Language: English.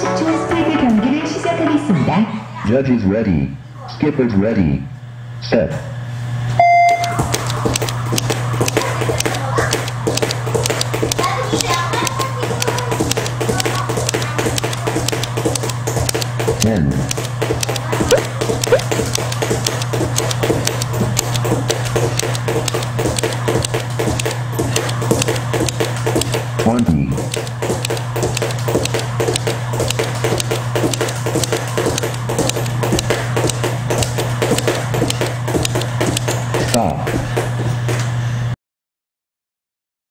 10초 스트리트 경기를 시작하겠습니다. Judges ready. Skippers ready. Set.